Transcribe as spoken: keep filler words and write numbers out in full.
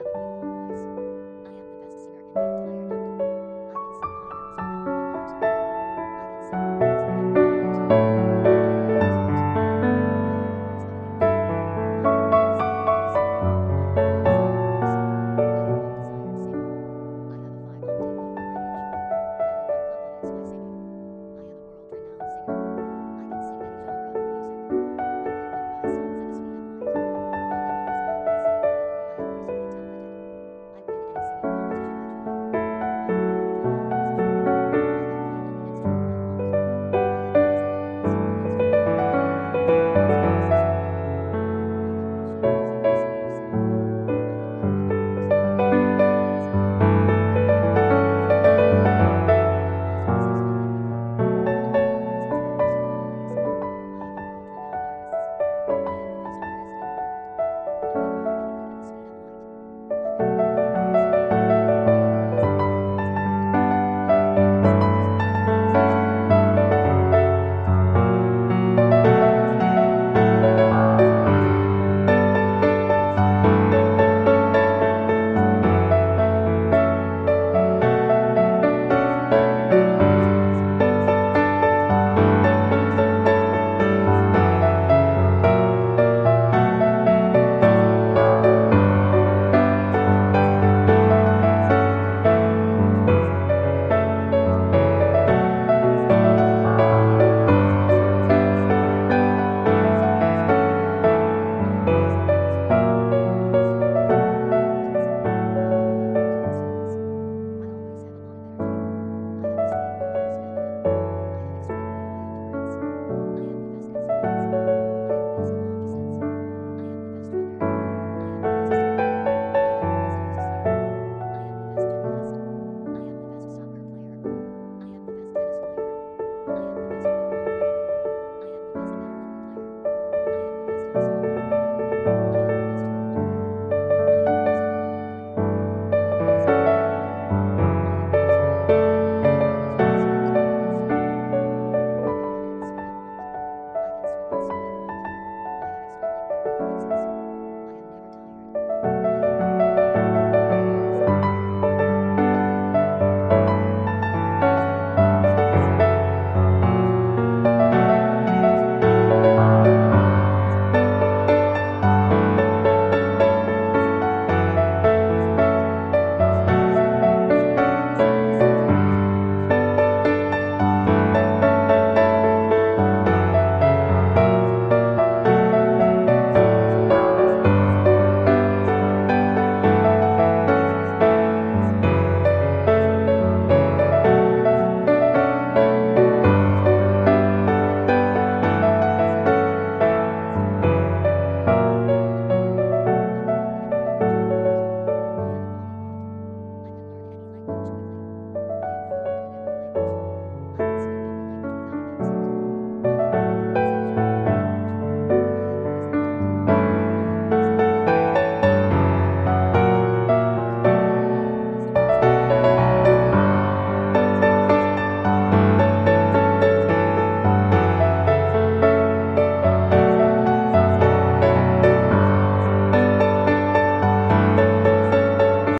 happening.